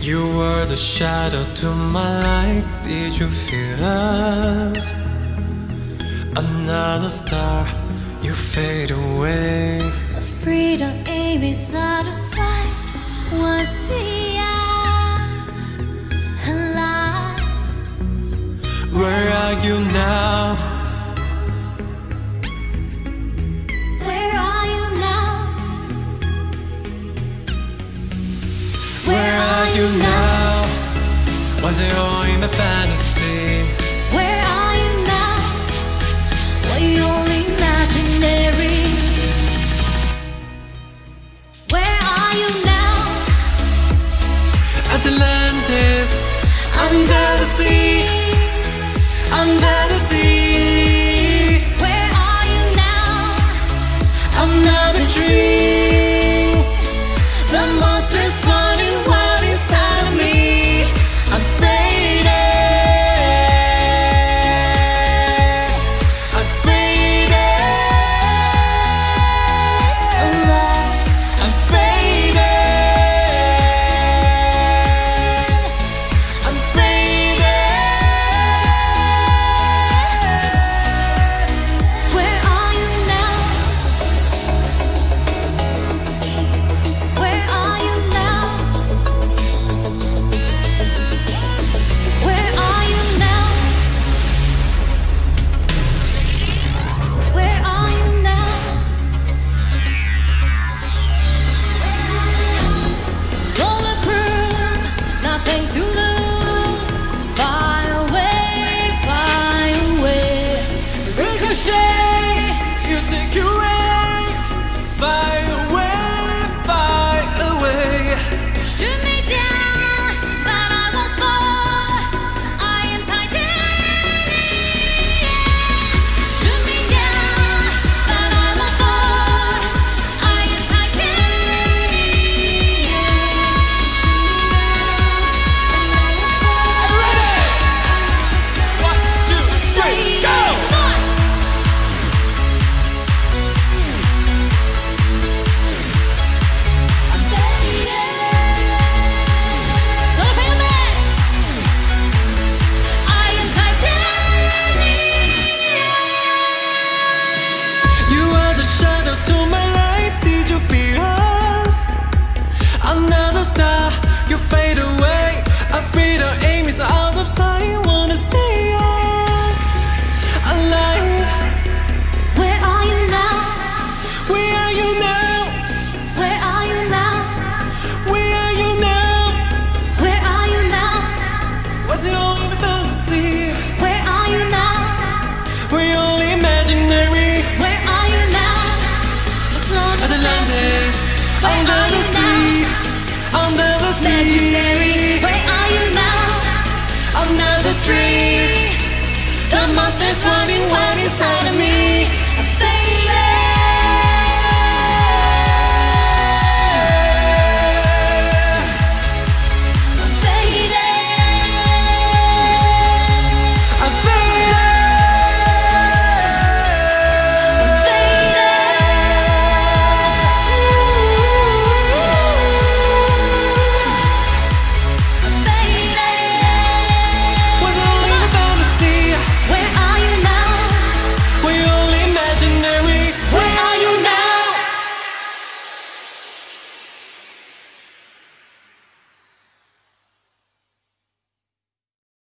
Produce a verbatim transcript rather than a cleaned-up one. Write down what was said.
You were the shadow to my light. Did you feel us? Another star, you fade away. Freedom in this other side. Was the eyes alive? Where are you now? Where are you now? Was it all in the fantasy?